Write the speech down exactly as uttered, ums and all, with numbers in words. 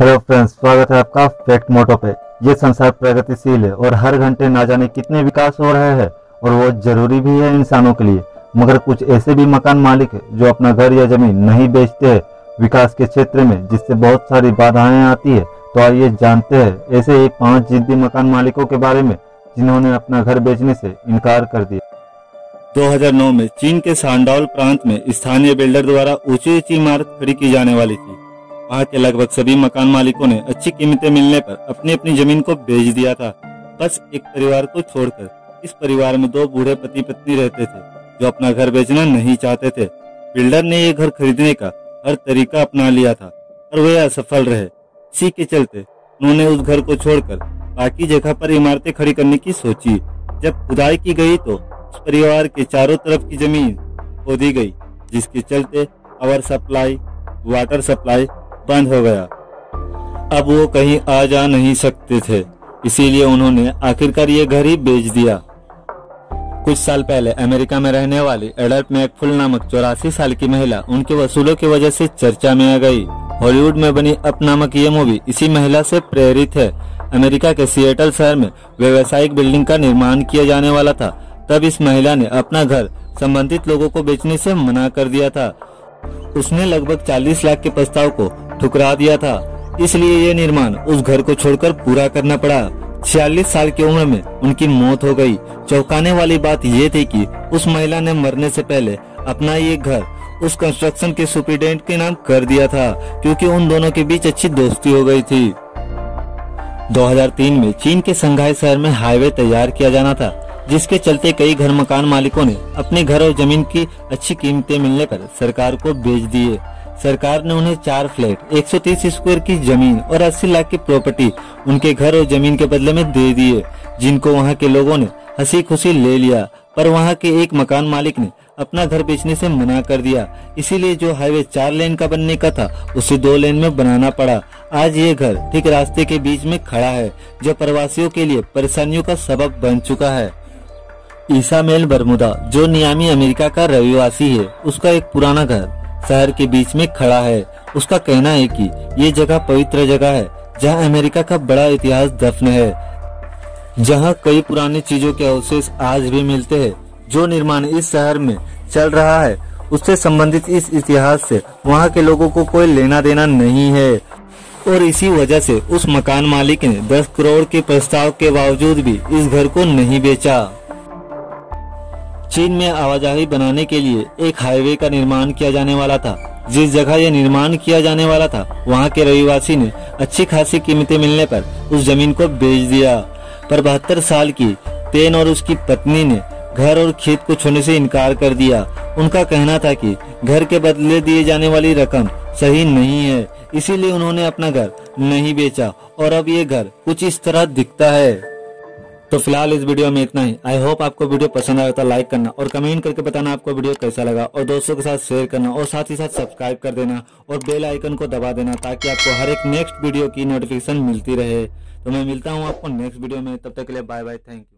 Hello friends, स्वागत है आपका फैक्ट मोटो पे। ये संसार प्रगतिशील है और हर घंटे ना जाने कितने विकास हो रहे हैं और वो जरूरी भी है इंसानों के लिए। मगर कुछ ऐसे भी मकान मालिक है जो अपना घर या जमीन नहीं बेचते हैं विकास के क्षेत्र में, जिससे बहुत सारी बाधाएं आती है। तो आइए जानते हैं ऐसे एक पाँच जिद्दी मकान मालिकों के बारे में जिन्होंने अपना घर बेचने से इनकार कर दिया। दो हज़ार नौ में चीन के शानडोल प्रांत में स्थानीय बिल्डर द्वारा ऊंची ऊंची इमारत खड़ी की जाने वाली थी। वहाँ के लगभग सभी मकान मालिकों ने अच्छी कीमतें मिलने पर अपनी अपनी जमीन को बेच दिया था, बस एक परिवार को छोड़कर। इस परिवार में दो बूढ़े पति पत्नी रहते थे जो अपना घर बेचना नहीं चाहते थे। बिल्डर ने ये घर खरीदने का हर तरीका अपना लिया था और वे असफल रहे। इसी के चलते उन्होंने उस घर को छोड़कर बाकी जगह पर इमारतें खड़ी करने की सोची। जब खुदाई की गई तो उस परिवार के चारों तरफ की जमीन खोदी गई, जिसके चलते पावर सप्लाई, वाटर सप्लाई बंद हो गया। अब वो कहीं आ जा नहीं सकते थे, इसीलिए उन्होंने आखिरकार ये घर ही बेच दिया। कुछ साल पहले अमेरिका में रहने वाली एडल मैकफुल नामक चौरासी साल की महिला उनके वसूलों की वजह से चर्चा में आ गई। हॉलीवुड में बनी अप नामक ये मूवी इसी महिला से प्रेरित है। अमेरिका के सिएटल शहर में व्यावसायिक बिल्डिंग का निर्माण किया जाने वाला था, तब इस महिला ने अपना घर संबंधित लोगों को बेचने से मना कर दिया था। उसने लगभग चालीस लाख के प्रस्ताव को ठुकरा दिया था, इसलिए ये निर्माण उस घर को छोड़कर पूरा करना पड़ा। छियालीस साल की उम्र में उनकी मौत हो गई। चौंकाने वाली बात ये थी कि उस महिला ने मरने से पहले अपना ये घर उस कंस्ट्रक्शन के सुपरिटेंडेंट के नाम कर दिया था, क्योंकि उन दोनों के बीच अच्छी दोस्ती हो गई थी। दो हज़ार तीन में चीन के शंघाई शहर में हाईवे तैयार किया जाना था, जिसके चलते कई घर मकान मालिकों ने अपने घर और जमीन की अच्छी कीमतें मिलने पर सरकार को बेच दिए। सरकार ने उन्हें चार फ्लैट, एक सौ तीस स्क्वायर की जमीन और अस्सी लाख की प्रॉपर्टी उनके घर और जमीन के बदले में दे दिए, जिनको वहां के लोगों ने हंसी खुशी ले लिया। पर वहां के एक मकान मालिक ने अपना घर बेचने से मना कर दिया, इसीलिए जो हाईवे चार लेन का बनने का था उसे दो लेन में बनाना पड़ा। आज ये घर ठीक रास्ते के बीच में खड़ा है, जो प्रवासियों के लिए परेशानियों का सबब बन चुका है। ईसामेल बर्मुदा, जो नियामी अमेरिका का रहिवासी है, उसका एक पुराना घर शहर के बीच में खड़ा है। उसका कहना है कि ये जगह पवित्र जगह है, जहां अमेरिका का बड़ा इतिहास दफन है, जहां कई पुरानी चीजों के अवशेष आज भी मिलते हैं। जो निर्माण इस शहर में चल रहा है उससे संबंधित इस इतिहास से वहां के लोगों को कोई लेना देना नहीं है, और इसी वजह से उस मकान मालिक ने दस करोड़ के प्रस्ताव के बावजूद भी इस घर को नहीं बेचा। चीन में आवाजाही बनाने के लिए एक हाईवे का निर्माण किया जाने वाला था। जिस जगह यह निर्माण किया जाने वाला था वहां के रहिवासी ने अच्छी खासी कीमतें मिलने पर उस जमीन को बेच दिया। पर बहत्तर साल की तेन और उसकी पत्नी ने घर और खेत को छोड़ने से इनकार कर दिया। उनका कहना था कि घर के बदले दिए जाने वाली रकम सही नहीं है, इसीलिए उन्होंने अपना घर नहीं बेचा और अब ये घर कुछ इस तरह दिखता है। तो फिलहाल इस वीडियो में इतना ही। आई होप आपको वीडियो पसंद आया तो लाइक करना और कमेंट करके बताना आपको वीडियो कैसा लगा, और दोस्तों के साथ शेयर करना और साथ ही साथ सब्सक्राइब कर देना और बेल आइकन को दबा देना, ताकि आपको हर एक नेक्स्ट वीडियो की नोटिफिकेशन मिलती रहे। तो मैं मिलता हूँ आपको नेक्स्ट वीडियो में, तब तक के लिए बाय बाय, थैंक यू।